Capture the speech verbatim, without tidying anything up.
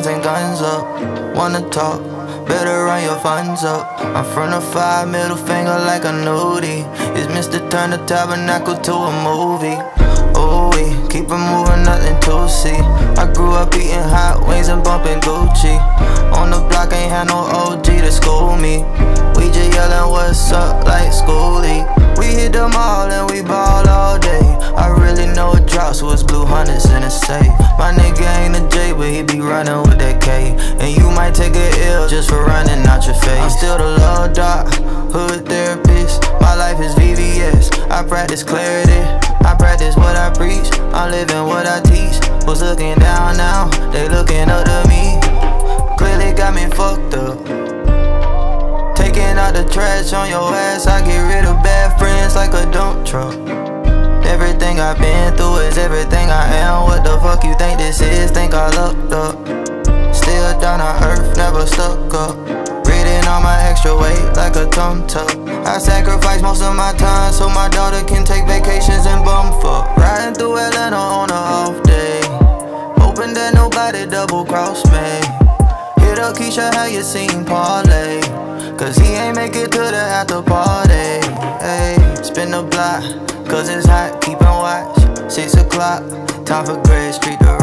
rounds and guns up. Wanna talk, better run your funds up. I'm front of five, middle finger like a nudie. It's Mister Turn the Tabernacle to a movie. Oh, we keep it moving, nothing to see. I grew up eating hot wings and bumping Gucci. On the block, ain't had no O G to school me. We just yelling what's up like schoolie. We hit them all and we ball all day. I really know it drops was blue hundreds in a safe. My nigga ain't a J, but he be running with that K. And you might take a L just for running out your face. I'm still the love doc, hood therapist. My life is V V S, I practice clarity. I practice what I preach, I'm living what I teach. Who's looking down now, they looking up to me. Clearly got me fucked up. Taking out the trash on your ass, I get rid of bad friends like a dump truck. Everything I've been through is everything I am. What the fuck you think this is? Think I lucked up. Still down on earth, never stuck up. Reading all my extra weight like a thumb tuck. I sacrifice most of my time so my daughter can take vacations and bum fuck. Riding through Atlanta on a off day, hoping that nobody double cross me. Hit up Keisha, how you seen parlay? Cause he ain't make it to the after party. Hey, spin the block, cause it's hot, keepin' watch. Six o'clock, time for Gray Street to